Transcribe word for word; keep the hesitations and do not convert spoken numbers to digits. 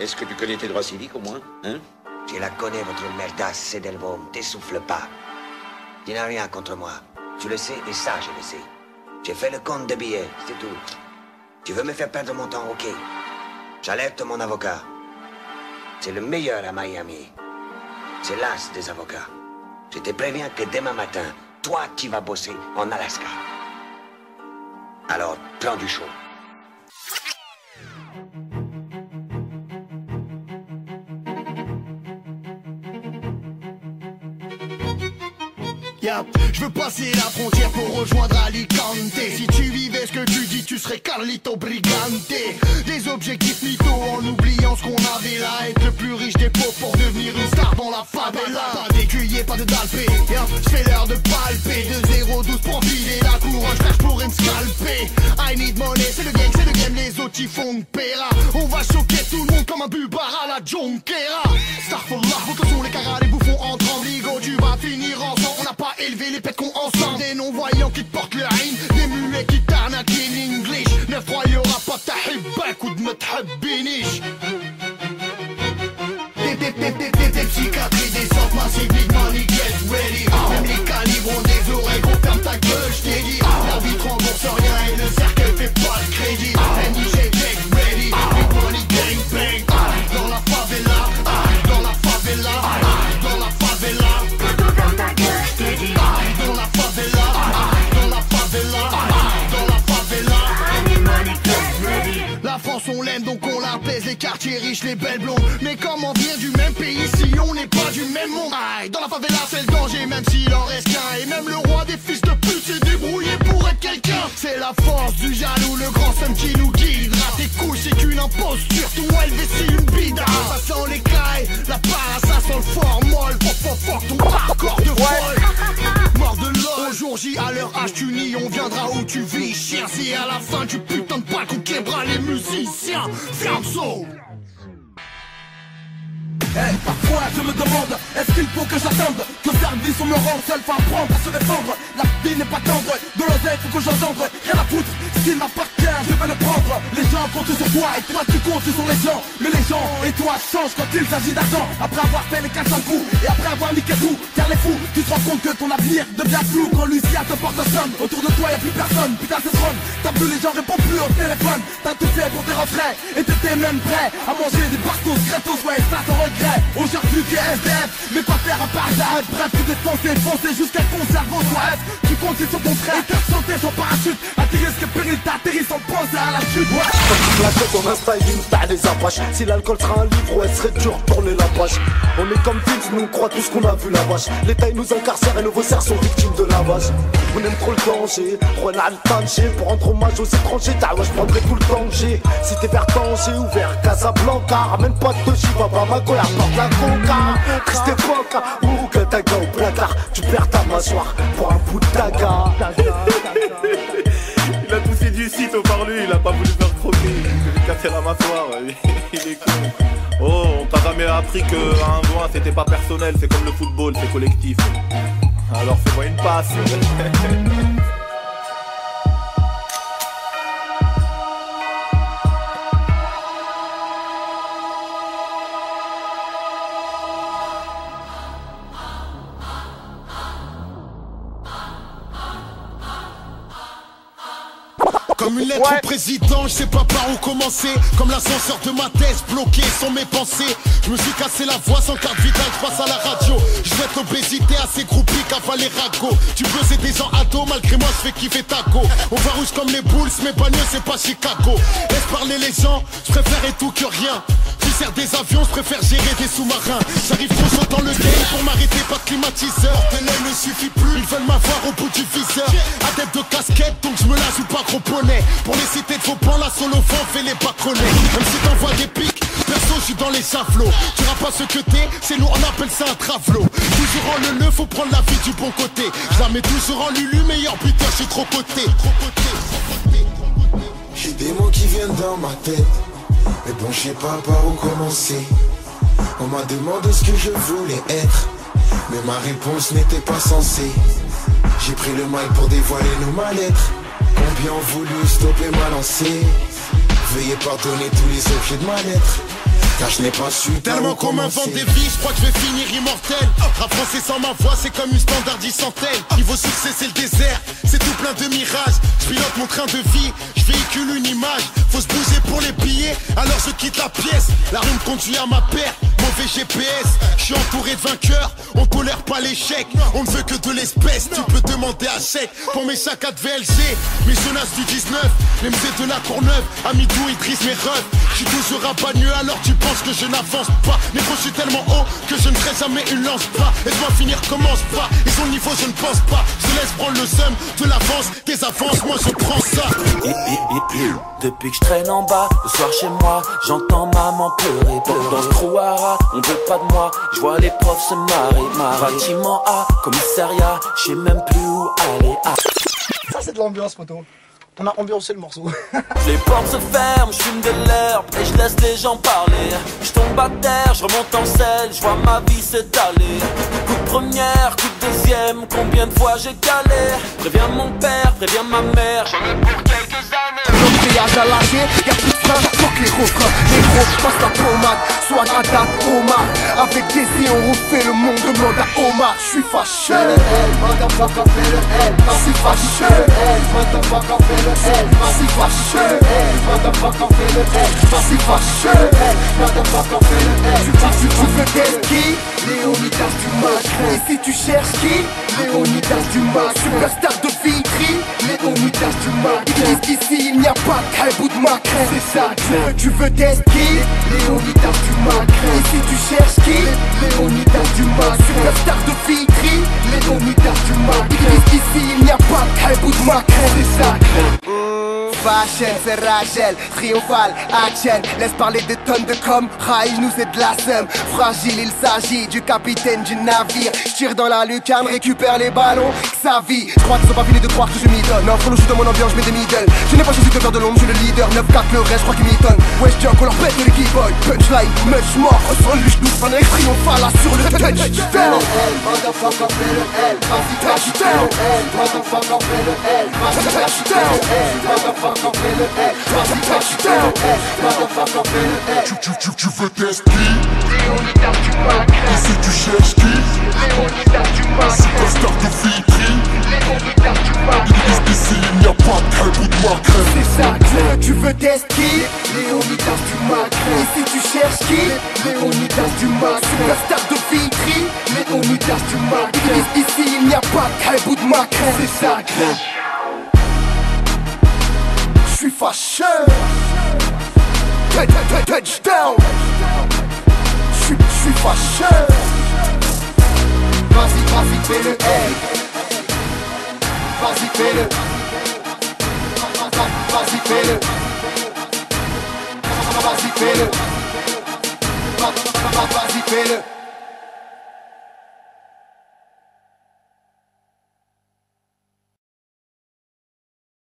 Est-ce que tu connais tes droits civiques au moins, hein? Je la connais, votre merdasse, c'est Delvaume. T'essouffle pas. Tu n'as rien contre moi. Tu le sais, et ça, je le sais. J'ai fait le compte de billets, c'est tout. Tu veux me faire perdre mon temps, ok. J'alerte mon avocat. C'est le meilleur à Miami. C'est l'as des avocats. Je te préviens que demain matin, toi, tu vas bosser en Alaska. Alors, prends du chaud. Je veux passer la frontière pour rejoindre Alicante. Si tu vivais ce que tu dis, tu serais Carlito Brigante. Des objectifs mythos en oubliant ce qu'on avait là. Être le plus riche des pauvres pour devenir une star dans la favela. Pas d'écuyer, pas de dalpé, c'est l'heure de palper. De zéro douze profilé, la courage frère pour me scalper. I need money, c'est le gang, c'est le game, les autres ils font pera. On va choquer tout le monde comme un bubar à la Jonquera. Star for life, attention les caras, les bouffons en trembligo. Tu vas finir en sang, on n'a pas élevé les pets qu'on ensemble. Des non-voyants qui te portent le haine, des muets qui t'arnaquent in English. Ne froyera pas ta hibbak ou de me t'habbinish. Des psychiatries, des sortes massives, big money, get ready. Même les calibres ont des oreilles, qu'on ferme ta gueule, j't'ai dit. La vie rembourse rien et le cercle fait pas le crédit. N I G, get ready, big money, gang bang. Dans la favela, dans la favela, dans la favela. Quand on ferme ta gueule, j't'ai dit. Dans la favela, dans la favela, dans la favela. N I G, money, get ready. La France on l'aime donc on la pèse, les quartiers riches, les belles blondes. Mais comment vient du même pays si on n'est pas du même monde? Aïe, dans la favela c'est le danger même s'il en reste qu'un. Et même le roi des fils de pute s'est débrouillé pour être quelqu'un. C'est la force du jaloux, le grand seum qui nous guidera. Tes couilles c'est qu'une imposture, tout élevé c'est une bida. Ça sent les cailles, la passe, ça sent le fort molle. Fort fort fort, ton hardcore de folle. Mort de l'homme, au jour J à l'heure H tu nies, on viendra où tu vis. Chien, c'est à la fin du putain de pas qu'on québra les musiciens. Ferme son. Hey, parfois je me demande, est-ce qu'il faut que j'attende que service on me rend seul pour apprendre à se défendre? La vie n'est pas tendre, de l'oseille faut que j'entende. Rien à foutre, s'il m'appartient je vais le prendre. Les gens comptent sur toi et toi tu comptes sur les gens. Mais les gens et toi changent quand il s'agit d'argent. Après avoir fait les quatre cents coups et après avoir niqué tout, car les fous, tu te rends compte que ton avenir devient flou. Quand Lucia te porte un somme, autour de toi y'a plus personne. Putain c'est drôle, t'as plus les gens répondent plus au téléphone. T'as tout fait pour tes retraits et t'étais même prêt à manger des partos gratos, ouais ça te regrette. Aujourd'hui tu es S D F, mais pas faire un par d'arrêt. Bref, tu t'es foncé, foncé jusqu'à conserver au soif. Tu comptes sur ton frère, et t'as sauté sans parachute. À tes risques périls, t'atterris sans penser à la chute. Ouais. La tête on a un styling, t'as des apaches. Si l'alcool sera un livre, ouais, serait dur de tourner la page. On est comme Vince, nous on croit tout ce qu'on a vu la vache. L'État il nous incarcère et nos resserres sont victimes de lavage. On aime trop le danger, Rwanda le Tangier. Pour rendre hommage aux étrangers, t'as ouais, je prendrai tout le Tangier. Si t'es vers Tangier ou vers Casablanca, ramène pas de chiffres à Bamako. Porte la conca, triste époque, ou que ta gueule au placard, tu perds ta mâchoire pour un bout de taga. Il a poussé du sitôt par lui, il a pas voulu faire croquer, il s'est cassé la mâchoire, il est con. Oh, on t'a jamais appris que un loin c'était pas personnel, c'est comme le football, c'est collectif. Alors fais-moi une passe. Comme une lettre ouais. Au président, je sais pas par où commencer. Comme l'ascenseur de ma thèse, bloqué sans mes pensées. Je me suis cassé la voix sans carte vitale, je passe à la radio. Je vais être obésité, assez groupé qu'avaler rago. Tu peux c'est des gens ados, malgré moi je fais kiffer taco. On va rouge comme les Bulls, mais Bagneux c'est pas Chicago. Laisse parler les gens, je préfère et tout que rien. Tu sers des avions, je préfère gérer des sous-marins. J'arrive trop chaud dans le game pour m'arrêter, pas de climatiseur. Télé ne suffit plus, ils veulent m'avoir au bout du viseur. Adepte de casquette, donc je me la joue pas gros poney. Pour les cités de vos plans, la solo vent fait les baconnets. Même si t'envoies des pics, perso je suis dans les javelots. Tu n'iras pas ce que t'es, c'est nous on appelle ça un travelot. Toujours en le neuf, faut prendre la vie du bon côté. Je la mets toujours en lulu, meilleur buteur, je suis trop coté. J'ai des mots qui viennent dans ma tête, mais bon je sais pas par où commencer. On m'a demandé ce que je voulais être, mais ma réponse n'était pas censée. J'ai pris le mic pour dévoiler nos mal-être. Combien voulu stopper ma lancée. Veuillez pardonner tous les objets de ma lettre. car je n'ai pas su tellement qu'on m'invente des vies, je crois que je vais finir immortel. Rap français sans ma voix, c'est comme une standardie centaine. Niveau succès, c'est le désert, c'est tout plein de mirages. Je pilote mon train de vie, je véhicule une image. Faut se bouger pour les billets, alors je quitte la pièce. La rue me conduit à ma perte, mauvais G P S. Je suis entouré de vainqueurs, on tolère pas l'échec. On ne veut que de l'espèce, tu peux demander à chèque. Pour mes sacs à V L G, mes jeunesses du dix-neuf, les musées de la Courneuve, Amidou, Idriss, mes rêves. Je suis toujours à Bagneux, alors tu penses que je n'avance pas. Mais je suis tellement haut que je ne ferai jamais une lance pas. Et dois finir commence pas, et son niveau je ne pense pas. Je te laisse prendre le seum de l'avance, des avances, moi je prends ça. Depuis que je traîne en bas, le soir chez moi, j'entends maman pleurer. Dans ce trou à rats, on veut pas de moi. Je vois les profs se marrer, marrer. Bâtiment A, commissariat, je sais même plus où aller. À... Ça c'est de l'ambiance, poteau. On a ambiancé le morceau. Les portes se ferment, je fume de l'herbe et je laisse les gens parler. Je tombe à terre, je remonte en selle, je vois ma vie s'étaler. Coup de première, coup de deuxième, combien de fois j'ai calé. Préviens mon père, préviens ma mère, j'en ai pour quelques années. L'autre péage à la vie, y'a plus de frein, fuck les refrains. Les gros, passe la pommade, soit la date Omar. Avec Daisy, on refait le monde, demande à Omar. Je suis fâché, madame va frapper le L. Je suis fâché, madame va frapper le L. Je suis fâché, madame va camper le L. Je suis fâché, madame va camper le L. Tu dis que tu veux d'être qui? Léonidas du Maghreb. Et si tu cherches qui? Léonidas du Maghreb. Superstar de Vitry, Léonidas du Maghreb. Ici il n'y a pas de Haï bout de Maghreb. C'est ça, tu veux d'être qui? Léonidas du Maghreb. Et si tu cherches qui? Léonidas du Maghreb. Superstar de Vitry, Léonidas du Maghreb. Ici il n'y a pas de Haï bout de Maghreb. C'est ça. Fashion, c'est Rachel, triomphal, action. Laisse parler des tonnes de com, rail nous c'est de la somme. Fragile, il s'agit du capitaine du navire. J'tire dans la lucarne, récupère les ballons, sa vie. J'crois qu'ils sont pas finis de croire que je m'y donne. Entre le jeu de mon ambiance, j'mets des middle. Je n'ai pas choisi de faire de l'ombre, je suis le leader. neuf quatre le reste, j'crois qu'ils m'y donnent. Wesh, ouais, junk, on leur pète les keyboys. Punchline, much mort, ressent lui, j'nous pas les triomphal là sur le touch. J'fais le L, motherfucker, fais le L. Vas-y, fais le L, motherfucker, fais le L. Vas-y, fais le L. Tu, tu, tu, tu veux tester qui? Léonidas du Maghreb. Et si tu cherches qui? Léonidas du Maghreb. Superstar de Vitry, Léonidas du Maghreb. Ici il n'y a pas de Haï bout de Maghreb. C'est ça, tu veux tester qui? Léonidas du Maghreb. Et si tu cherches qui? Léonidas du Maghreb. Superstar de Vitry, Léonidas du Maghreb. Ici il n'y a pas de Haï bout de Maghreb. C'est ça. Je suis fâché, touchdown. Je suis fâché. Vas-y, vas-y, fais le L. Vas-y, fais le. Vas-y, fais le. Vas-y, fais le. Vas-y, fais le.